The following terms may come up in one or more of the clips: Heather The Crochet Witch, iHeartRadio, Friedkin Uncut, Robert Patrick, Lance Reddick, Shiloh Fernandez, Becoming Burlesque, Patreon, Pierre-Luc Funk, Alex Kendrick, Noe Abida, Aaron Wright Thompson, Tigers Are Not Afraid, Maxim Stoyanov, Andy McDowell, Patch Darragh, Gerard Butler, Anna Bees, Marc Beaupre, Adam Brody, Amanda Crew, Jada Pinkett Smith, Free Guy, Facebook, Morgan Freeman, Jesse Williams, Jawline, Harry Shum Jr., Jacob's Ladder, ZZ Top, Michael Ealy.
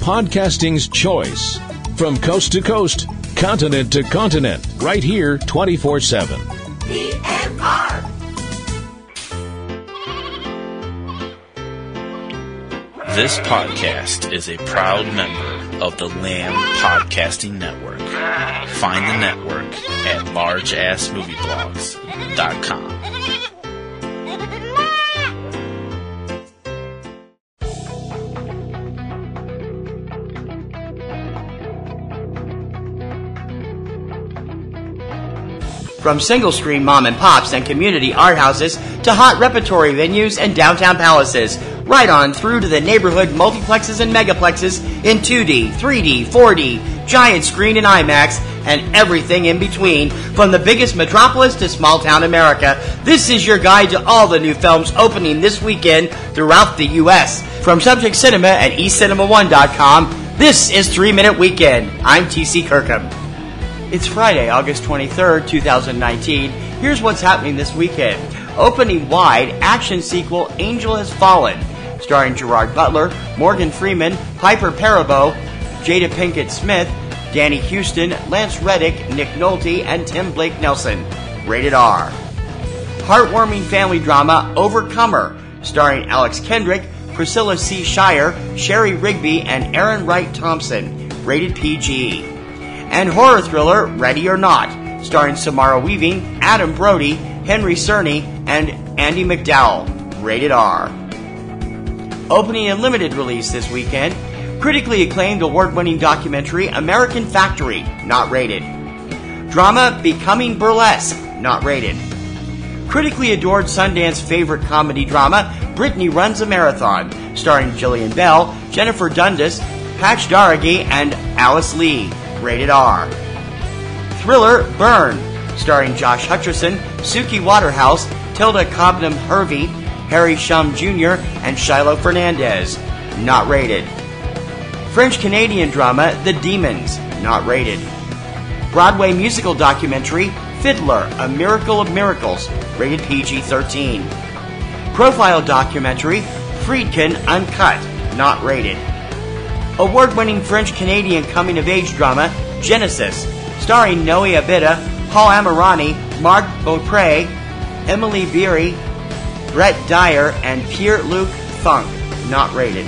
podcasting's choice. From coast to coast, continent to continent, right here 24/7. DNR. This podcast is a proud member of the Lamb Podcasting Network. Find the network at largeassmovieblogs.com. From single-screen mom-and-pops and community art houses to hot repertory venues and downtown palaces, right on through to the neighborhood multiplexes and megaplexes in 2D, 3D, 4D, giant screen and IMAX, and everything in between, from the biggest metropolis to small-town America. This is your guide to all the new films opening this weekend throughout the U.S. From Subject Cinema at eCinema1.com, this is 3-Minute Weekend. I'm TC Kirkham. It's Friday, August 23rd, 2019. Here's what's happening this weekend. Opening wide, action sequel Angel Has Fallen, starring Gerard Butler, Morgan Freeman, Piper Parabo, Jada Pinkett Smith, Danny Houston, Lance Reddick, Nick Nolte, and Tim Blake Nelson. Rated R. Heartwarming family drama Overcomer, starring Alex Kendrick, Priscilla C. Shire, Sherry Rigby, and Aaron Wright Thompson. Rated PG. And horror thriller Ready or Not, starring Samara Weaving, Adam Brody, Henry Cerny, and Andy McDowell. Rated R. Opening and limited release this weekend, critically acclaimed award-winning documentary American Factory, not rated. Drama Becoming Burlesque, not rated. Critically adored Sundance favorite comedy drama Brittany Runs a Marathon, starring Jillian Bell, Jennifer Dundas, Patch Darragh, and Alice Lee. Rated R. Thriller Burn, starring Josh Hutcherson, Suki Waterhouse, Tilda Cobham-Hervey, Harry Shum Jr., and Shiloh Fernandez. Not rated. French-Canadian drama The Demons. Not rated. Broadway musical documentary Fiddler, A Miracle of Miracles. Rated PG-13. Profile documentary Friedkin Uncut. Not rated. Award-winning French-Canadian coming-of-age drama Genesis, starring Noe Abida, Paul Amirani, Marc Beaupre, Emily Beery, Brett Dyer, and Pierre-Luc Funk. Not rated.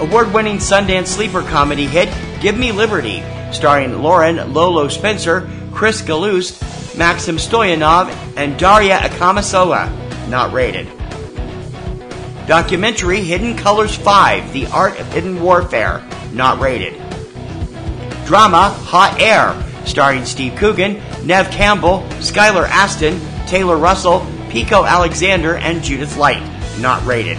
Award-winning Sundance sleeper comedy hit Give Me Liberty, starring Lauren Lolo Spencer, Chris Galouz, Maxim Stoyanov, and Daria Akamasola. Not rated. Documentary Hidden Colors 5, The Art of Hidden Warfare. Not rated. Drama Hot Air, starring Steve Coogan, Nev Campbell, Skylar Astin, Taylor Russell, Pico Alexander, and Judith Light. Not rated.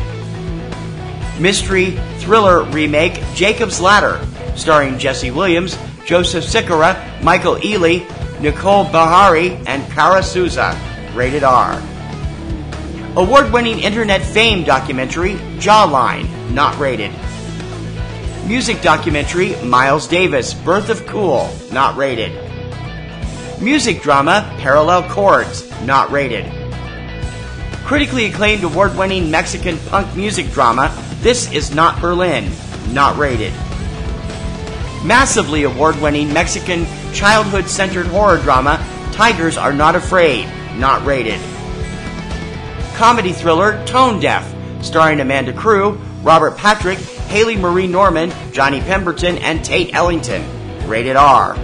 Mystery Thriller Remake Jacob's Ladder, starring Jesse Williams, Joseph Sikora, Michael Ealy, Nicole Bahari, and Kara Souza. Rated R. Award-winning internet fame documentary Jawline, not rated. Music documentary Miles Davis, Birth of Cool, not rated. Music drama Parallel Chords, not rated. Critically acclaimed award-winning Mexican punk music drama This Is Not Berlin, not rated. Massively award-winning Mexican childhood-centered horror drama Tigers Are Not Afraid, not rated. Comedy thriller Tone Deaf, starring Amanda Crew, Robert Patrick, Haley Marie Norman, Johnny Pemberton, and Tate Ellington. Rated R.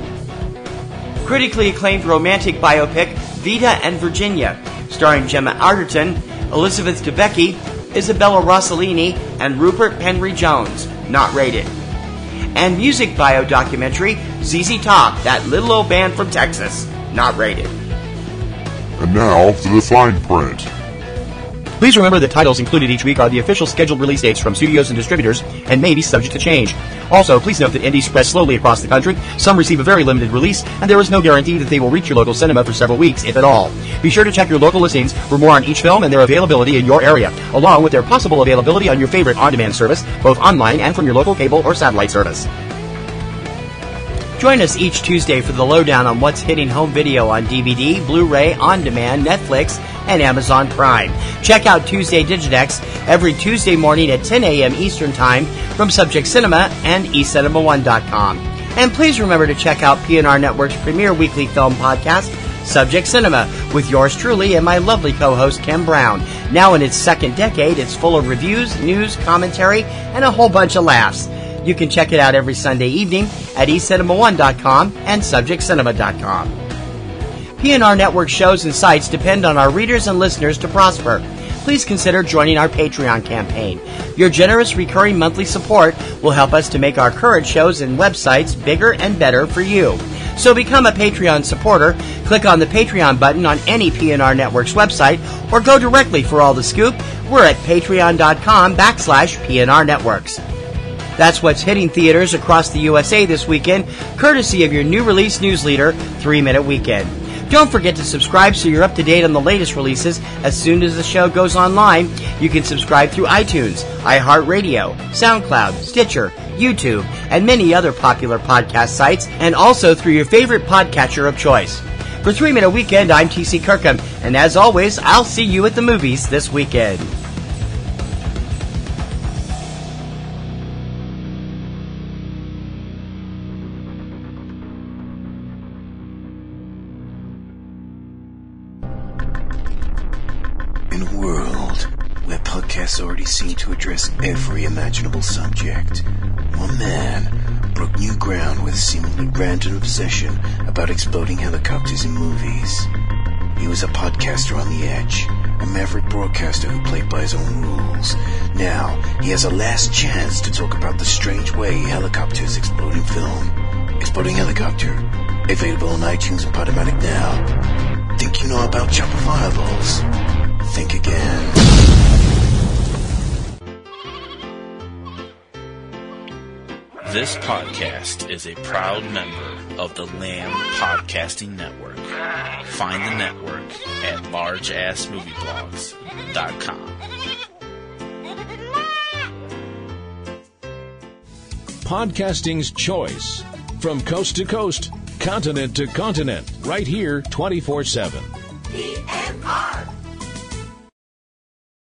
Critically acclaimed romantic biopic Vita and Virginia, starring Gemma Arterton, Elizabeth Debicki, Isabella Rossellini, and Rupert Penry Jones. Not rated. And music bio documentary ZZ Top, That Little Old Band from Texas. Not rated. And now to the fine print. Please remember that titles included each week are the official scheduled release dates from studios and distributors and may be subject to change. Also, please note that indies press slowly across the country, some receive a very limited release, and there is no guarantee that they will reach your local cinema for several weeks, if at all. Be sure to check your local listings for more on each film and their availability in your area, along with their possible availability on your favorite on-demand service, both online and from your local cable or satellite service. Join us each Tuesday for the lowdown on what's hitting home video on DVD, Blu-ray, on-demand, Netflix, and Amazon Prime. Check out Tuesday Digidex every Tuesday morning at 10 a.m. Eastern Time from Subject Cinema and eCinema1.com. And please remember to check out PNR Network's premier weekly film podcast, Subject Cinema, with yours truly and my lovely co-host Kim Brown. Now in its second decade, it's full of reviews, news, commentary, and a whole bunch of laughs. You can check it out every Sunday evening at eCinema1.com and SubjectCinema.com. PNR Network shows and sites depend on our readers and listeners to prosper. Please consider joining our Patreon campaign. Your generous recurring monthly support will help us to make our current shows and websites bigger and better for you. So become a Patreon supporter, click on the Patreon button on any PNR Network's website, or go directly for all the scoop. We're at patreon.com/PNR Networks. That's what's hitting theaters across the USA this weekend, courtesy of your new release newsleader, 3-Minute Weekend. Don't forget to subscribe so you're up to date on the latest releases as soon as the show goes online. You can subscribe through iTunes, iHeartRadio, SoundCloud, Stitcher, YouTube, and many other popular podcast sites, and also through your favorite podcatcher of choice. For 3-Minute Weekend, I'm TC Kirkham, and as always, I'll see you at the movies this weekend. Already seem to address every imaginable subject. One man broke new ground with seemingly random obsession about exploding helicopters in movies. He was a podcaster on the edge, a maverick broadcaster who played by his own rules. Now, he has a last chance to talk about the strange way helicopters explode in film. Exploding Helicopter. Available on iTunes and Podomatic now. Think you know about chopper fireballs? Think again. This podcast is a proud member of the Lamb Podcasting Network. Find the network at largeassmovieblogs.com. Podcasting's choice. From coast to coast, continent to continent, right here 24/7.